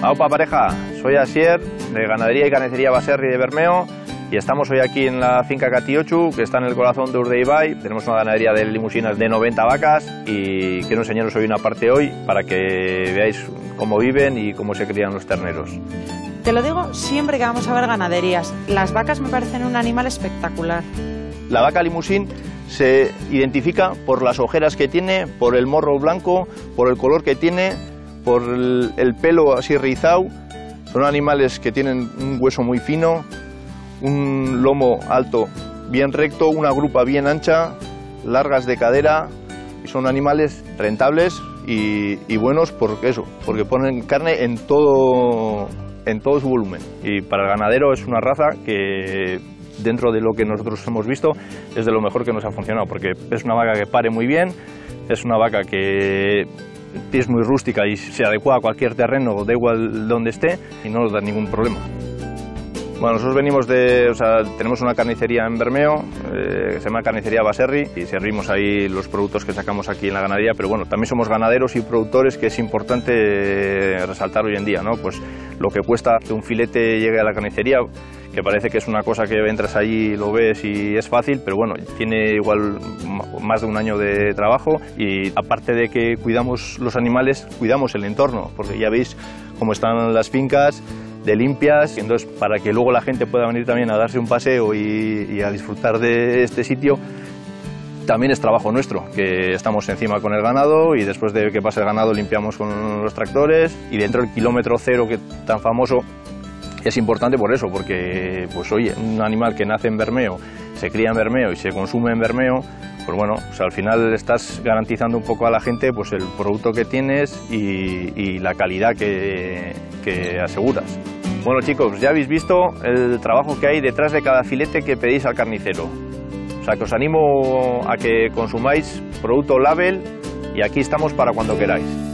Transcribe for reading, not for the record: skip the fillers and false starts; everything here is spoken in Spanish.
Aupa pareja, soy Asier de Ganadería y Carnicería Baserri de Bermeo y estamos hoy aquí en la finca Catiochu, que está en el corazón de Urdeibay. Tenemos una ganadería de Limousine de 90 vacas y quiero enseñaros hoy una parte para que veáis cómo viven y cómo se crían los terneros. Te lo digo siempre que vamos a ver ganaderías, las vacas me parecen un animal espectacular. La vaca Limousine se identifica por las ojeras que tiene, por el morro blanco, por el color que tiene, por el pelo así rizado. Son animales que tienen un hueso muy fino, un lomo alto bien recto, una grupa bien ancha, largas de cadera, y son animales rentables y buenos porque eso, porque ponen carne en todo su volumen, y para el ganadero es una raza que dentro de lo que nosotros hemos visto es de lo mejor que nos ha funcionado, porque es una vaca que pare muy bien, es una vaca que es muy rústica y se adecua a cualquier terreno, da igual donde esté, y no nos da ningún problema. Bueno, nosotros tenemos una carnicería en Bermeo, que se llama Carnicería Baserri, y servimos ahí los productos que sacamos aquí en la ganadería, pero bueno, también somos ganaderos y productores, que es importante resaltar hoy en día, ¿no? Pues lo que cuesta que un filete llegue a la carnicería, que parece que es una cosa que entras allí, lo ves y es fácil, pero bueno, tiene igual más de un año de trabajo, y aparte de que cuidamos los animales, cuidamos el entorno, porque ya veis cómo están las fincas de limpias, entonces para que luego la gente pueda venir también a darse un paseo y a disfrutar de este sitio. También es trabajo nuestro, que estamos encima con el ganado, y después de que pase el ganado limpiamos con los tractores, y dentro del kilómetro cero, que tan famoso, es importante por eso, porque pues oye, un animal que nace en Bermeo, se cría en Bermeo y se consume en Bermeo, pues bueno, o sea, al final estás garantizando un poco a la gente pues el producto que tienes y la calidad que aseguras. Bueno chicos, ya habéis visto el trabajo que hay detrás de cada filete que pedís al carnicero. O sea, que os animo a que consumáis producto Label, y aquí estamos para cuando queráis.